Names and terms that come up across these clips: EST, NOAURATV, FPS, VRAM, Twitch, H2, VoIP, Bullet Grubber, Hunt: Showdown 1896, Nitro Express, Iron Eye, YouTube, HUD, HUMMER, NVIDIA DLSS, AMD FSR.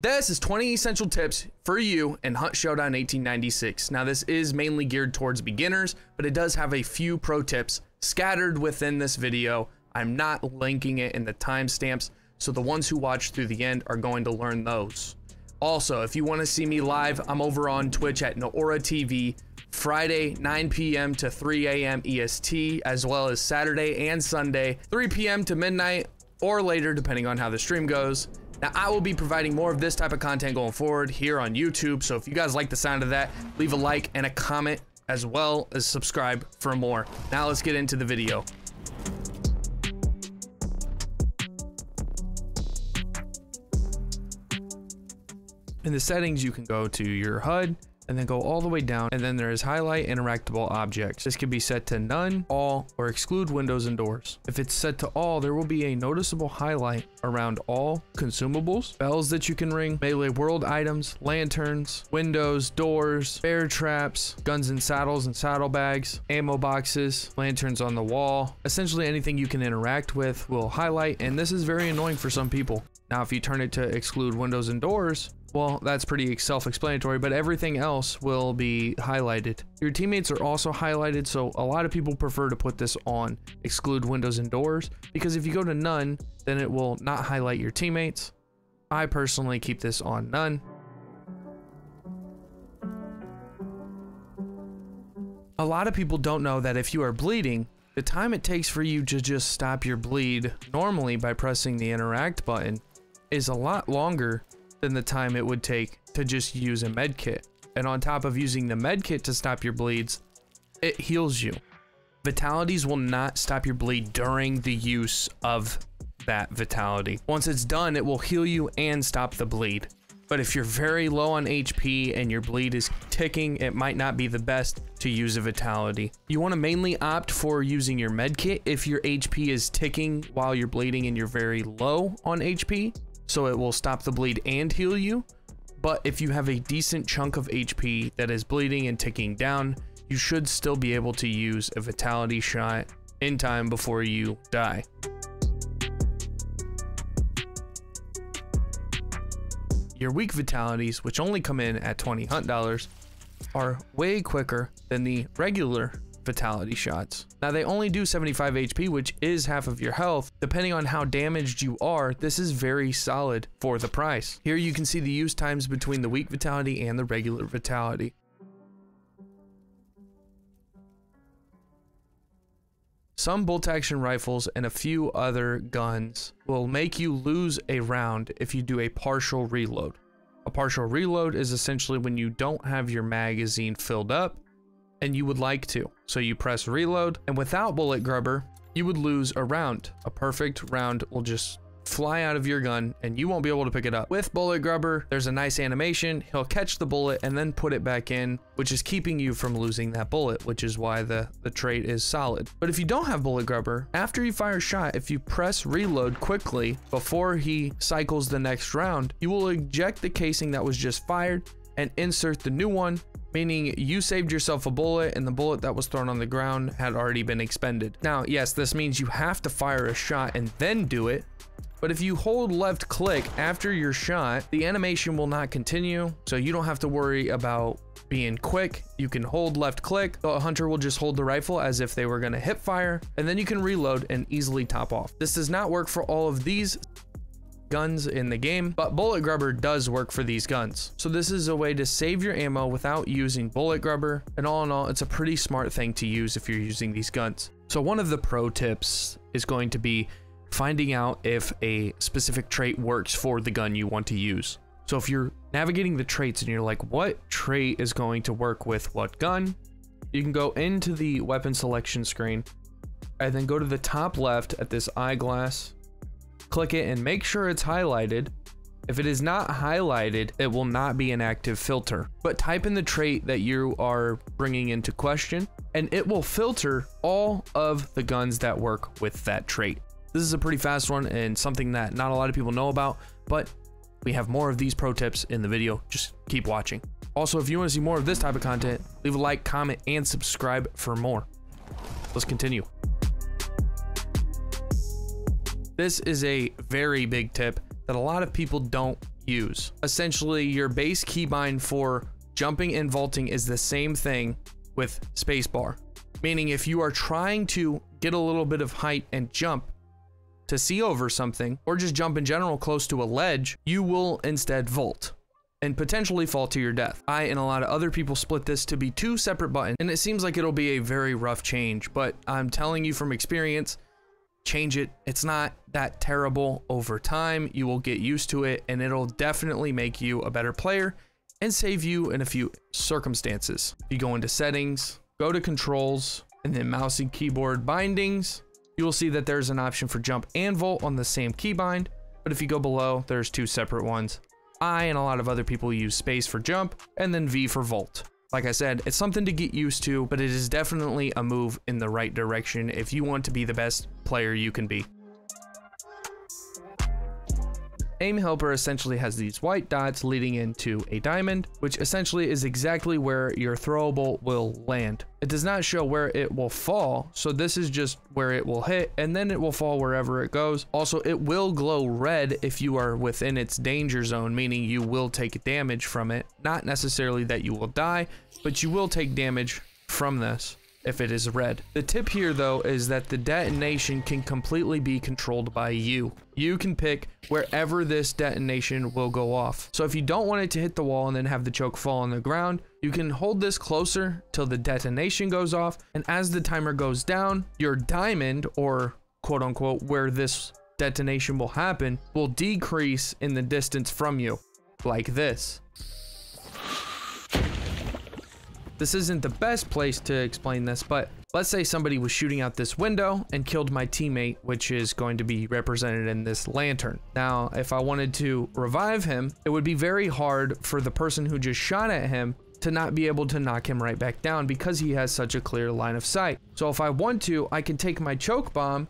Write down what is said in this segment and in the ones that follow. This is 20 essential tips for you in Hunt Showdown 1896. Now this is mainly geared towards beginners, but it does have a few pro tips scattered within this video. I'm not linking it in the timestamps, so the ones who watch through the end are going to learn those. Also, if you want to see me live, I'm over on Twitch at NOAURATV, Friday 9 p.m. to 3 a.m. EST, as well as Saturday and Sunday 3 p.m. to midnight or later, depending on how the stream goes. Now, I will be providing more of this type of content going forward here on YouTube, so if you guys like the sound of that, leave a like and a comment, as well as subscribe for more. Now let's get into the video. In the settings, you can go to your HUD and then go all the way down, and then there is highlight interactable objects. This can be set to none, all, or exclude windows and doors. If it's set to all, there will be a noticeable highlight around all consumables, bells that you can ring, melee world items, lanterns, windows, doors, bear traps, guns and saddles and saddlebags, ammo boxes, lanterns on the wall. Essentially anything you can interact with will highlight, and this is very annoying for some people. Now, if you turn it to exclude windows and doors, well, that's pretty self-explanatory, but everything else will be highlighted. Your teammates are also highlighted, so a lot of people prefer to put this on exclude windows and doors, because if you go to none, then it will not highlight your teammates. I personally keep this on none. A lot of people don't know that if you are bleeding, the time it takes for you to just stop your bleed normally by pressing the interact button is a lot longer than the time it would take to just use a med kit. And on top of using the med kit to stop your bleeds, it heals you. Vitalities will not stop your bleed during the use of that vitality. Once it's done, it will heal you and stop the bleed. But if you're very low on HP and your bleed is ticking, it might not be the best to use a vitality. You want to mainly opt for using your med kit if your HP is ticking while you're bleeding and you're very low on HP, so it will stop the bleed and heal you. But if you have a decent chunk of HP that is bleeding and ticking down, you should still be able to use a vitality shot in time before you die. Your weak vitalities, which only come in at $20 Hunt dollars, are way quicker than the regular vitality shots. Now they only do 75 HP, which is half of your health. Depending on how damaged you are, this is very solid for the price. Here you can see the use times between the weak vitality and the regular vitality. Some bolt action rifles and a few other guns will make you lose a round if you do a partial reload. A partial reload is essentially when you don't have your magazine filled up and you would like to. So you press reload, and without Bullet Grubber, you would lose a round. A perfect round will just fly out of your gun and you won't be able to pick it up. With Bullet Grubber, there's a nice animation. He'll catch the bullet and then put it back in, which is keeping you from losing that bullet, which is why the trait is solid. But if you don't have Bullet Grubber, after you fire a shot, if you press reload quickly before he cycles the next round, you will eject the casing that was just fired and insert the new one, meaning you saved yourself a bullet and the bullet that was thrown on the ground had already been expended. Now, yes, this means you have to fire a shot and then do it, but if you hold left click after your shot, the animation will not continue, so you don't have to worry about being quick. You can hold left click, the hunter will just hold the rifle as if they were gonna hip fire, and then you can reload and easily top off. This does not work for all of these guns in the game, but Bullet Grubber does work for these guns. So this is a way to save your ammo without using Bullet Grubber, and all in all, it's a pretty smart thing to use if you're using these guns. So one of the pro tips is going to be finding out if a specific trait works for the gun you want to use. So if you're navigating the traits and you're like, what trait is going to work with what gun, you can go into the weapon selection screen and then go to the top left at this eyeglass, click it and make sure it's highlighted. If it is not highlighted, it will not be an active filter, but type in the trait that you are bringing into question and it will filter all of the guns that work with that trait. This is a pretty fast one and something that not a lot of people know about, but we have more of these pro tips in the video. Just keep watching. Also, if you want to see more of this type of content, leave a like, comment, and subscribe for more. Let's continue. This is a very big tip that a lot of people don't use. Essentially, your base keybind for jumping and vaulting is the same thing with spacebar, meaning if you are trying to get a little bit of height and jump to see over something, or just jump in general close to a ledge, you will instead vault and potentially fall to your death. I and a lot of other people split this to be two separate buttons, and it seems like it'll be a very rough change, but I'm telling you from experience, change it. It's not that terrible. Over time, you will get used to it, and it'll definitely make you a better player and save you in a few circumstances. You go into settings, go to controls, and then mouse and keyboard bindings. You will see that there's an option for jump and vault on the same keybind, but if you go below, there's two separate ones. I and a lot of other people use space for jump and then V for vault. Like I said, it's something to get used to, but it is definitely a move in the right direction if you want to be the best player you can be. Aim helper essentially has these white dots leading into a diamond, which essentially is exactly where your throwable will land. It does not show where it will fall, so this is just where it will hit, and then it will fall wherever it goes. Also, it will glow red if you are within its danger zone, meaning you will take damage from it. Not necessarily that you will die, but you will take damage from this if it is red. The tip here though is that the detonation can completely be controlled by you. You can pick wherever this detonation will go off. So if you don't want it to hit the wall and then have the choke fall on the ground, you can hold this closer till the detonation goes off, and as the timer goes down, your diamond, or quote unquote where this detonation will happen, will decrease in the distance from you, like this. This isn't the best place to explain this, but let's say somebody was shooting out this window and killed my teammate, which is going to be represented in this lantern. Now, if I wanted to revive him, it would be very hard for the person who just shot at him to not be able to knock him right back down because he has such a clear line of sight. So if I want to, I can take my choke bomb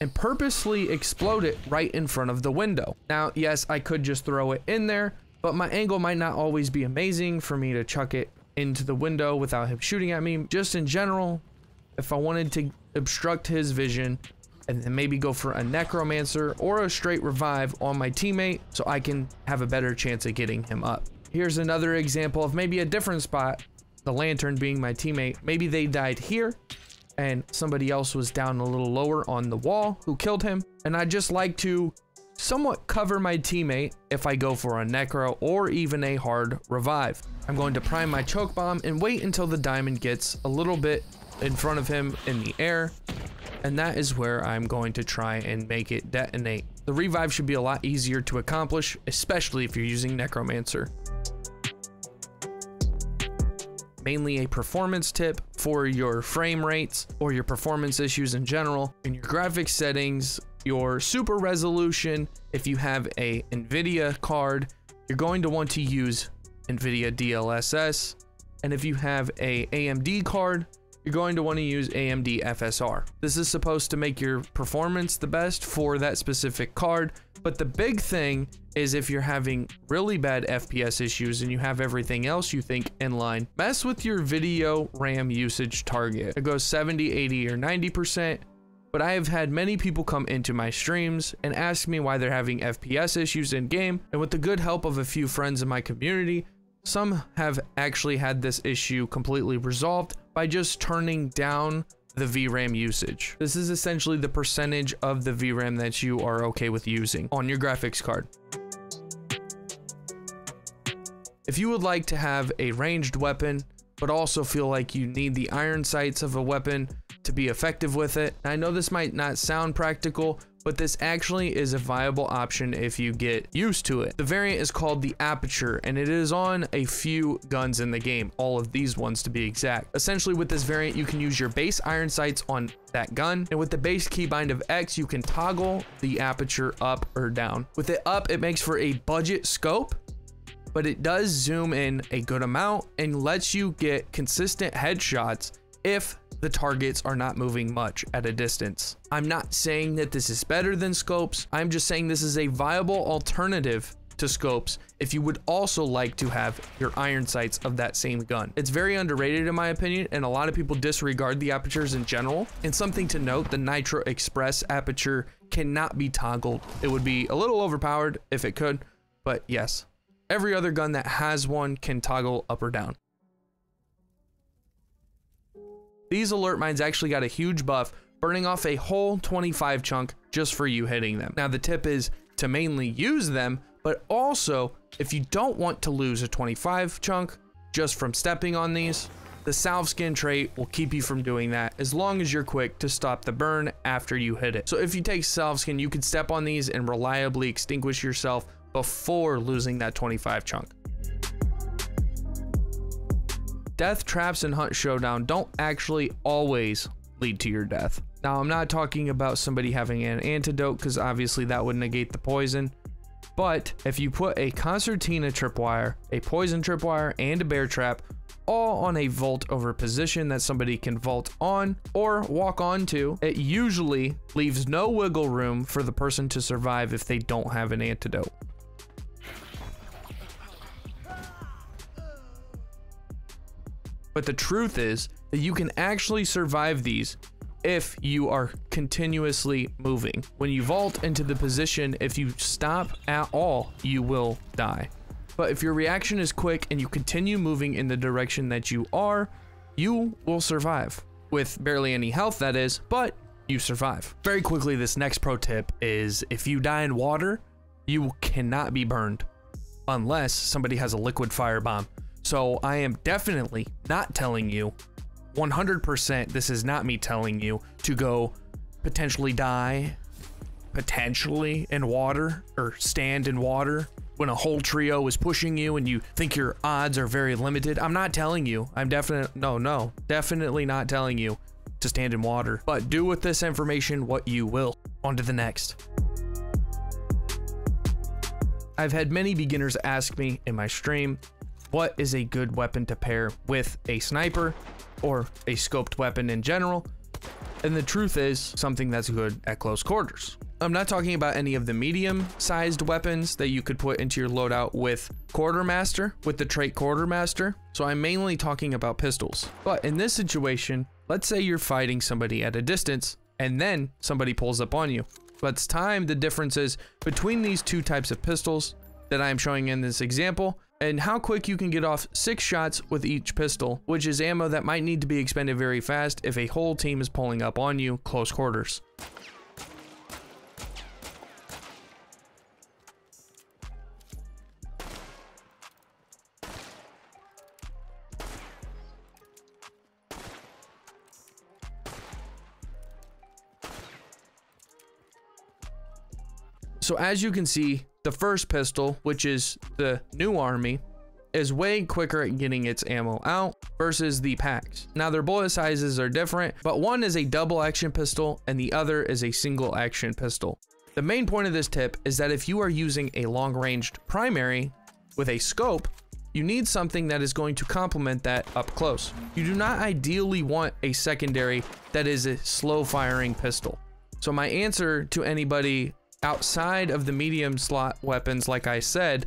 and purposely explode it right in front of the window. Now, yes, I could just throw it in there, but my angle might not always be amazing for me to chuck it into the window without him shooting at me. Just in general, if I wanted to obstruct his vision and then maybe go for a necromancer or a straight revive on my teammate so I can have a better chance of getting him up. Here's another example of maybe a different spot, the lantern being my teammate. Maybe they died here and somebody else was down a little lower on the wall who killed him, and I just like to somewhat cover my teammate if I go for a necro or even a hard revive. I'm going to prime my choke bomb and wait until the diamond gets a little bit in front of him in the air, and that is where I'm going to try and make it detonate. The revive should be a lot easier to accomplish, especially if you're using necromancer. Mainly a performance tip for your frame rates or your performance issues in general. In your graphics settings, your super resolution, if you have a NVIDIA card, you're going to want to use NVIDIA DLSS, and if you have a AMD card, you're going to want to use AMD FSR. This is supposed to make your performance the best for that specific card, but the big thing is if you're having really bad FPS issues and you have everything else you think in line, mess with your video RAM usage target. It goes 70, 80, or 90%. But I have had many people come into my streams and ask me why they're having FPS issues in game, and with the good help of a few friends in my community, some have actually had this issue completely resolved by just turning down the VRAM usage. This is essentially the percentage of the VRAM that you are okay with using on your graphics card. If you would like to have a ranged weapon, but also feel like you need the iron sights of a weapon to be effective with it, I know this might not sound practical, but this actually is a viable option if you get used to it. The variant is called the Aperture, and it is on a few guns in the game, all of these ones to be exact. Essentially with this variant, you can use your base iron sights on that gun, and with the base keybind of X, you can toggle the aperture up or down. With it up, it makes for a budget scope, but it does zoom in a good amount and lets you get consistent headshots if the targets are not moving much at a distance. I'm not saying that this is better than scopes. I'm just saying this is a viable alternative to scopes if you would also like to have your iron sights of that same gun. It's very underrated in my opinion, and a lot of people disregard the apertures in general. And something to note, the Nitro Express aperture cannot be toggled. It would be a little overpowered if it could, But yes, every other gun that has one can toggle up or down. These alert mines actually got a huge buff, burning off a whole 25 chunk just for you hitting them. Now the tip is to mainly use them, but also if you don't want to lose a 25 chunk just from stepping on these, the salve skin trait will keep you from doing that as long as you're quick to stop the burn after you hit it. So if you take salve skin, you can step on these and reliably extinguish yourself before losing that 25 chunk. Death traps in Hunt Showdown don't actually always lead to your death. Now, I'm not talking about somebody having an antidote, because obviously that would negate the poison. But if you put a concertina tripwire, a poison tripwire, and a bear trap all on a vault over position that somebody can vault on or walk onto, it usually leaves no wiggle room for the person to survive if they don't have an antidote. But the truth is that you can actually survive these if you are continuously moving. When you vault into the position, if you stop at all, you will die. But if your reaction is quick and you continue moving in the direction that you are, you will survive. With barely any health, that is, but you survive. Very quickly, this next pro tip is if you die in water, you cannot be burned unless somebody has a liquid firebomb. So I am definitely not telling you, 100%, this is not me telling you to go potentially die, potentially in water, or stand in water when a whole trio is pushing you and you think your odds are very limited. I'm not telling you. I'm definitely not telling you to stand in water, but do with this information what you will. On to the next. I've had many beginners ask me in my stream, what is a good weapon to pair with a sniper or a scoped weapon in general? And the truth is something that's good at close quarters. I'm not talking about any of the medium sized weapons that you could put into your loadout with quartermaster, with the trait quartermaster. So I'm mainly talking about pistols. But in this situation, let's say you're fighting somebody at a distance and then somebody pulls up on you. Let's time the differences between these two types of pistols that I'm showing in this example, and how quick you can get off 6 shots with each pistol, which is ammo that might need to be expended very fast if a whole team is pulling up on you close quarters. So as you can see, the first pistol, which is the new army, is way quicker at getting its ammo out versus the packs. Now their bullet sizes are different, but one is a double action pistol and the other is a single action pistol. The main point of this tip is that if you are using a long ranged primary with a scope, you need something that is going to complement that up close. You do not ideally want a secondary that is a slow firing pistol. So my answer to anybody outside of the medium slot weapons, like I said,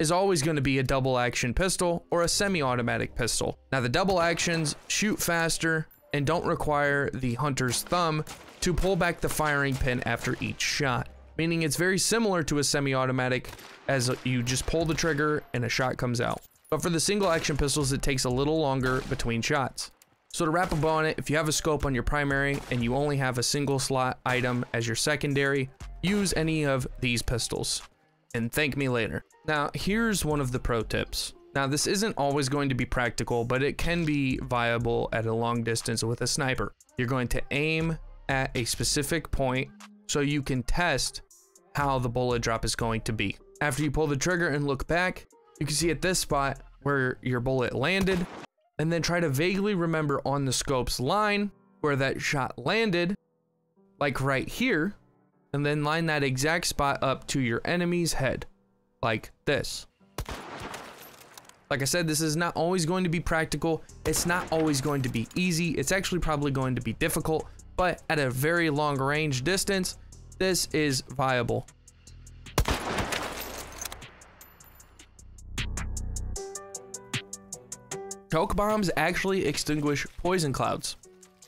is always going to be a double action pistol or a semi-automatic pistol. Now the double actions shoot faster and don't require the hunter's thumb to pull back the firing pin after each shot, meaning it's very similar to a semi-automatic, as you just pull the trigger and a shot comes out. But for the single action pistols, it takes a little longer between shots. So to wrap up on it, if you have a scope on your primary and you only have a single slot item as your secondary, use any of these pistols and thank me later. Now, here's one of the pro tips. Now, this isn't always going to be practical, but it can be viable at a long distance with a sniper. You're going to aim at a specific point so you can test how the bullet drop is going to be. After you pull the trigger and look back, you can see at this spot where your bullet landed, and then try to vaguely remember on the scope's line where that shot landed, like right here, and then line that exact spot up to your enemy's head, like this. Like I said, this is not always going to be practical. It's not always going to be easy. It's actually probably going to be difficult, but at a very long range distance, this is viable. Choke bombs actually extinguish poison clouds.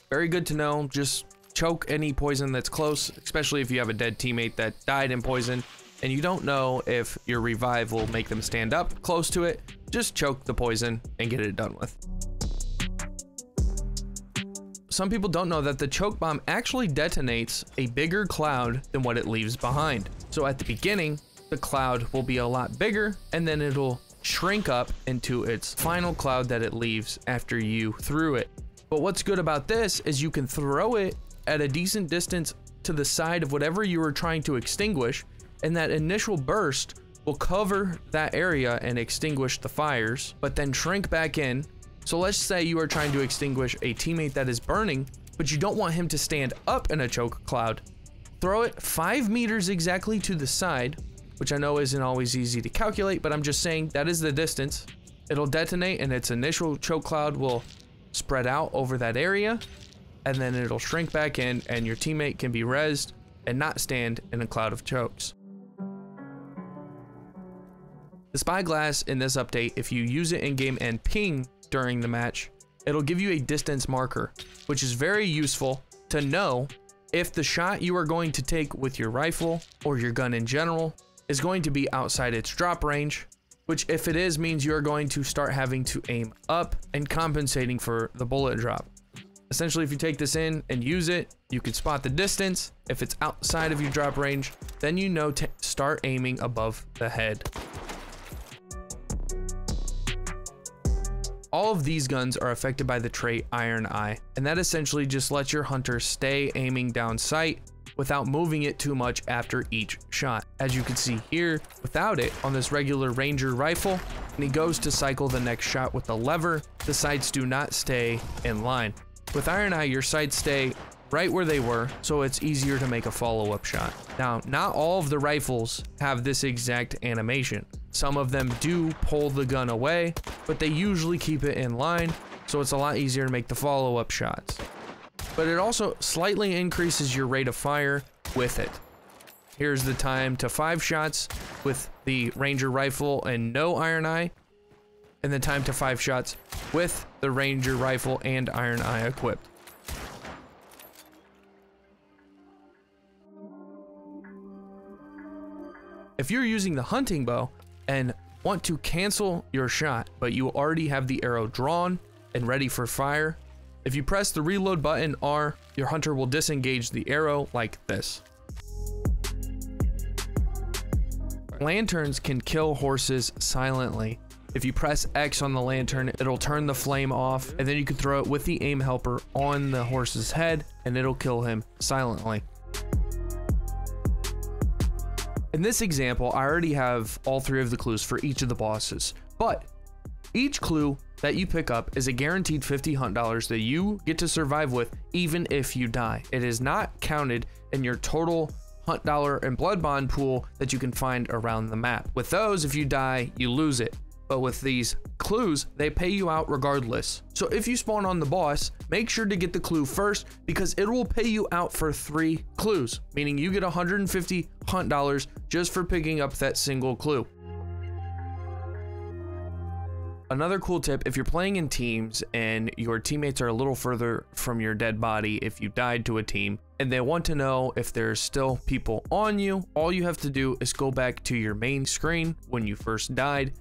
Very good to know. Just choke any poison that's close, especially if you have a dead teammate that died in poison. and you don't know if your revive will make them stand up close to it, just choke the poison and get it done with. Some people don't know that the choke bomb actually detonates a bigger cloud than what it leaves behind. So at the beginning, the cloud will be a lot bigger, and then it'll shrink up into its final cloud that it leaves after you threw it. But what's good about this is you can throw it at a decent distance to the side of whatever you were trying to extinguish, and that initial burst will cover that area and extinguish the fires, but then shrink back in. So let's say you are trying to extinguish a teammate that is burning, but you don't want him to stand up in a choke cloud. Throw it 5 meters exactly to the side, which I know isn't always easy to calculate, but I'm just saying that is the distance. It'll detonate and its initial choke cloud will spread out over that area, and then it'll shrink back in and your teammate can be rezzed and not stand in a cloud of chokes. The spyglass in this update, if you use it in game and ping during the match, it'll give you a distance marker, which is very useful to know if the shot you are going to take with your rifle or your gun in general is going to be outside its drop range, which if it is means you're going to start having to aim up and compensating for the bullet drop. Essentially, if you take this in and use it, you can spot the distance. If it's outside of your drop range, then you know to start aiming above the head. All of these guns are affected by the trait Iron Eye, and that essentially just lets your hunter stay aiming down sight without moving it too much after each shot. As you can see here, without it on this regular Ranger rifle, and he goes to cycle the next shot with the lever, the sights do not stay in line. With Iron Eye, your sights stay right where they were, so it's easier to make a follow-up shot. Now, not all of the rifles have this exact animation. Some of them do pull the gun away, but they usually keep it in line, so it's a lot easier to make the follow-up shots. But it also slightly increases your rate of fire with it. Here's the time to 5 shots with the Ranger rifle and no Iron Eye, and the time to 5 shots with the Ranger rifle and Iron Eye equipped. If you're using the hunting bow and want to cancel your shot, but you already have the arrow drawn and ready for fire, if you press the reload button R, your hunter will disengage the arrow like this. Lanterns can kill horses silently. If you press X on the lantern, it'll turn the flame off, and then you can throw it with the aim helper on the horse's head, and it'll kill him silently. In this example, I already have all 3 of the clues for each of the bosses, but each clue that you pick up is a guaranteed $50 that you get to survive with even if you die. It is not counted in your total hunt dollar and blood bond pool that you can find around the map. With those, if you die, you lose it. But with these clues, they pay you out regardless. So if you spawn on the boss, make sure to get the clue first because it will pay you out for 3 clues, meaning you get 150 hunt dollars just for picking up that single clue. Another cool tip, if you're playing in teams and your teammates are a little further from your dead body if you died to a team, and they want to know if there's still people on you, all you have to do is go back to your main screen when you first died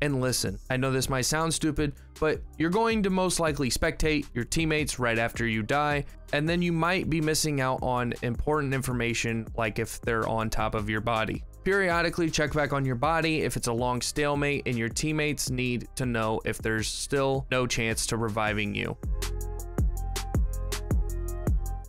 and listen. I know this might sound stupid, but you're going to most likely spectate your teammates right after you die, and then you might be missing out on important information like if they're on top of your body. Periodically check back on your body if it's a long stalemate and your teammates need to know if there's still no chance to reviving you.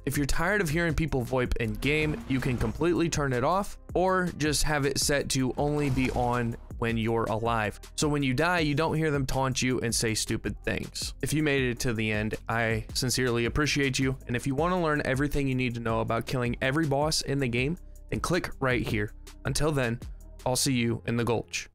If you're tired of hearing people VoIP in game, you can completely turn it off or just have it set to only be on when you're alive. So when you die, you don't hear them taunt you and say stupid things. If you made it to the end, I sincerely appreciate you. And if you want to learn everything you need to know about killing every boss in the game, then click right here. Until then, I'll see you in the Gulch.